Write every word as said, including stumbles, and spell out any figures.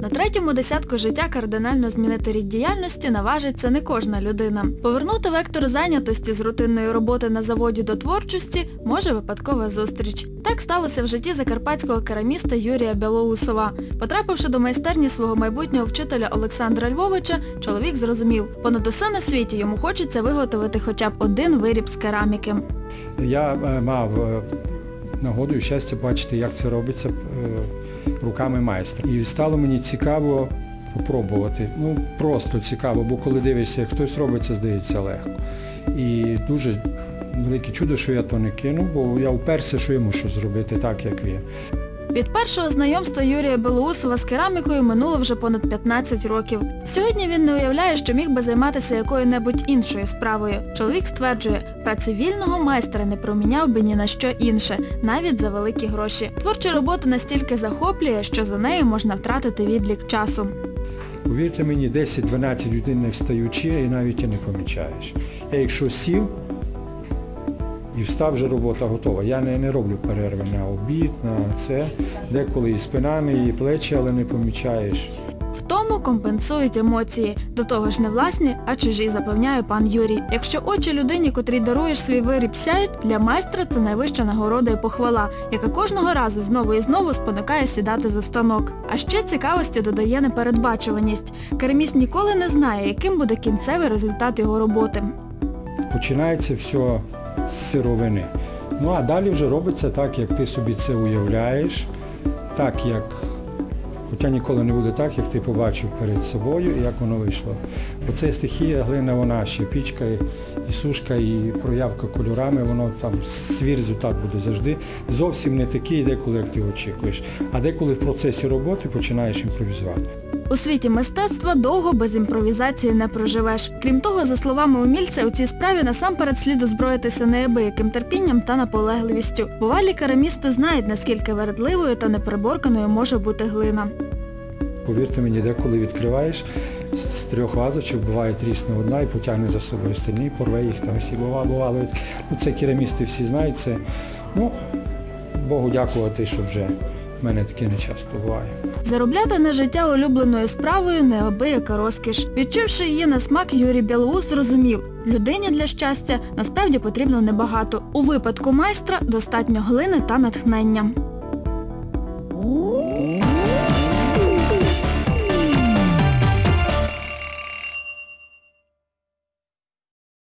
На третьому десятку життя кардинально змінити рід діяльності наважиться не кожна людина. Повернути вектор зайнятості з рутинної роботи на заводі до творчості може випадкова зустріч. Так сталося в житті закарпатського кераміста Юрія Бєлоусова. Потрапивши до майстерні свого майбутнього вчителя Олександра Львовича, чоловік зрозумів, понад усе на світі йому хочеться виготовити хоча б один виріб з кераміки. Я мав нагоду і щастя бачити, як це робиться руками майстра. І стало мені цікаво спробувати. Ну, просто цікаво, бо коли дивишся, як хтось робить, це здається легко. І дуже велике чудо, що я то не кинув, бо я вперся, що я мушу зробити так, як він. Від першого знайомства Юрія Бєлоусова з керамікою минуло вже понад п'ятнадцять років. Сьогодні він не уявляє, що міг би займатися якою-небудь іншою справою. Чоловік стверджує, працю вільного майстра не проміняв би ні на що інше, навіть за великі гроші. Творча робота настільки захоплює, що за нею можна втратити відлік часу. Повірте мені, десять-дванадцять годин не встаючи, і навіть і не помічаєш. Я якщо сів, і встав, вже робота готова. Я не, не роблю перерви на обід, на це. Деколи і спина, і плечі, але не помічаєш. Втому компенсують емоції. До того ж не власні, а чужі, запевняє пан Юрій. Якщо очі людині, котрій даруєш свій виріб, сяють, для майстра це найвища нагорода і похвала, яка кожного разу знову і знову спонукає сідати за станок. А ще цікавості додає непередбачуваність. Кераміст ніколи не знає, яким буде кінцевий результат його роботи. Починається все з сировини. Ну а далі вже робиться так, як ти собі це уявляєш, так, як, хоча ніколи не буде так, як ти побачив перед собою і як воно вийшло. Оце стихія глина, вона ще пічка і сушка, і проявка кольорами, воно там, свій результат буде завжди. Зовсім не такий, деколи, як ти очікуєш, а деколи в процесі роботи починаєш імпровізувати. У світі мистецтва довго без імпровізації не проживеш. Крім того, за словами умільця, у цій справі насамперед слід озброїтися неабияким терпінням та наполегливістю. Бувалі керамісти знають, наскільки вередливою та неприборканою може бути глина. Повірте мені, деколи відкриваєш, з трьох вазочок буває трісне одна і потягне за собою остальні, порве їх там всі бува, бувало. Ну, це керамісти всі знають, це, ну, Богу дякувати, що вже. У мене таке не часто буває. Заробляти на життя улюбленою справою неабияка розкіш. Відчувши її на смак, Юрій Бєлоусов зрозумів, людині для щастя насправді потрібно небагато. У випадку майстра достатньо глини та натхнення.